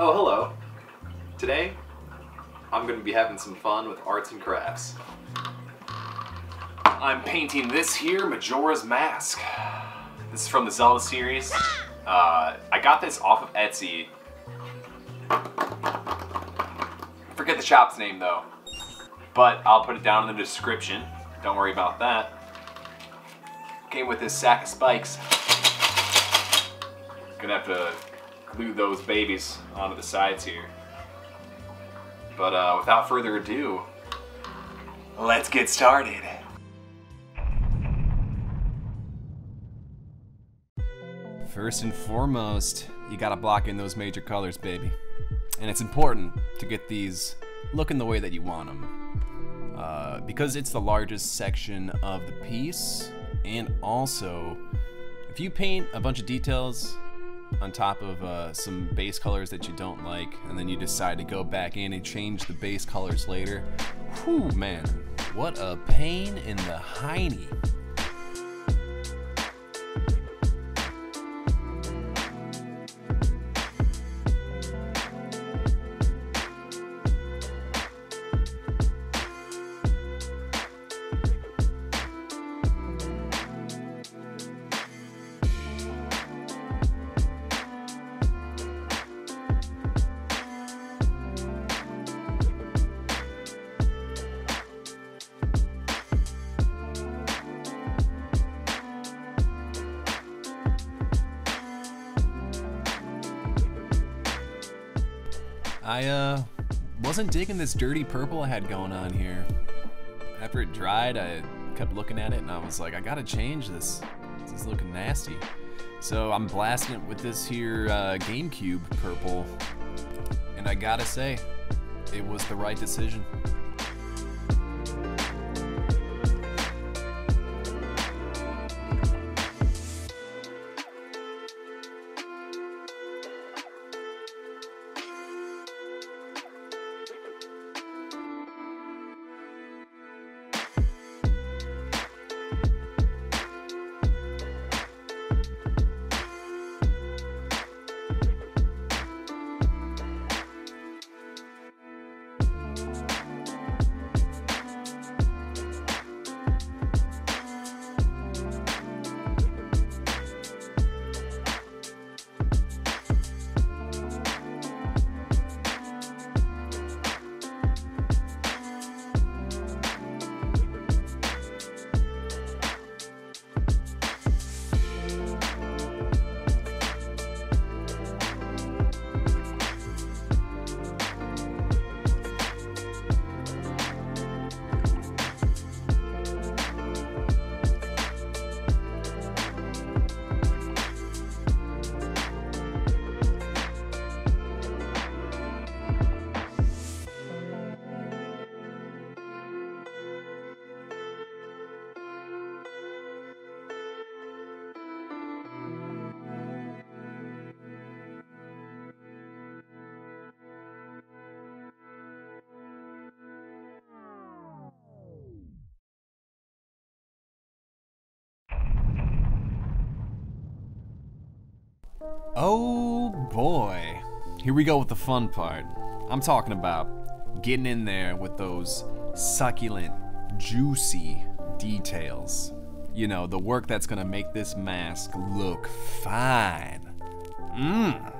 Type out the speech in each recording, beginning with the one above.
Oh, hello. Today, I'm going to be having some fun with arts and crafts. I'm painting this here, Majora's Mask. This is from the Zelda series. I got this off of Etsy. Forget the shop's name though, but I'll put it down in the description. Don't worry about that. Came with this sack of spikes. Gonna have to glue those babies onto the sides here. But without further ado, let's get started. First and foremost, you gotta block in those major colors, baby. And it's important to get these looking the way that you want them. Because it's the largest section of the piece, and also, if you paint a bunch of details on top of some base colors that you don't like, and then you decide to go back in and change the base colors later, whew, man, what a pain in the hiney. I wasn't digging this dirty purple I had going on here. After it dried, I kept looking at it and I was like, I gotta change this. This is looking nasty. So I'm blasting it with this here GameCube purple. And I gotta say, it was the right decision. Oh boy, here we go with the fun part. I'm talking about getting in there with those succulent, juicy details. You know, the work that's gonna make this mask look fine. Mmm.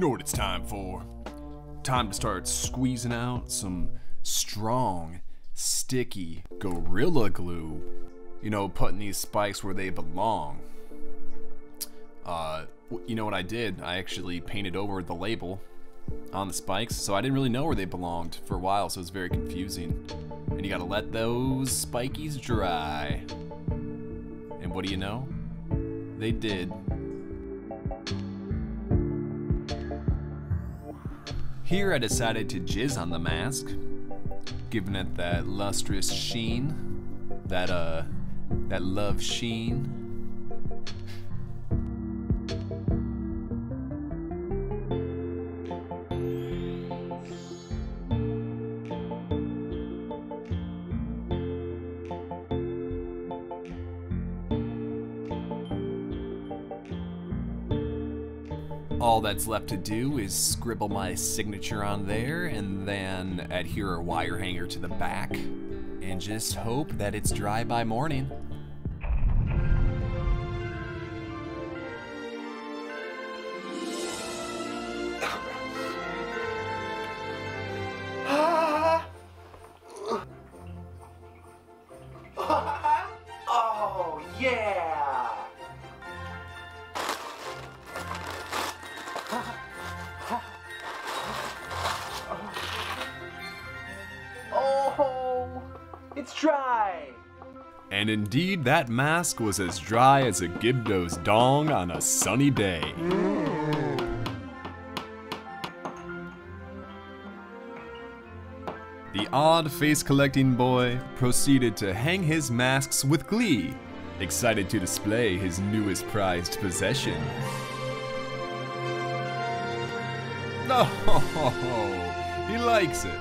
know what it's time for. Time to start squeezing out some strong, sticky Gorilla Glue. You know, putting these spikes where they belong. You know what I did? I actually painted over the label on the spikes, so I didn't really know where they belonged for a while, so it's very confusing. And you gotta let those spikies dry. And what do you know? They did. Here I decided to jizz on the mask, giving it that lustrous sheen, that love sheen. All that's left to do is scribble my signature on there and then adhere a wire hanger to the back and just hope that it's dry by morning. Oh, yeah! Oh, it's dry! And indeed, that mask was as dry as a Gibdo's dong on a sunny day. The odd face-collecting boy proceeded to hang his masks with glee, excited to display his newest prized possession. Oh, he likes it.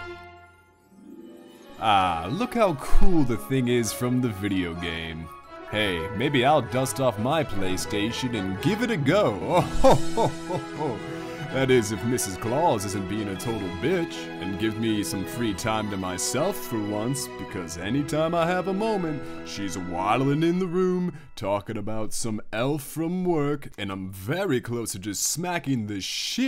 Ah, look how cool the thing is from the video game. Hey, maybe I'll dust off my PlayStation and give it a go. Oh, that is if Mrs. Claus isn't being a total bitch and gives me some free time to myself for once, because anytime I have a moment, she's waddling in the room talking about some elf from work, and I'm very close to just smacking the shit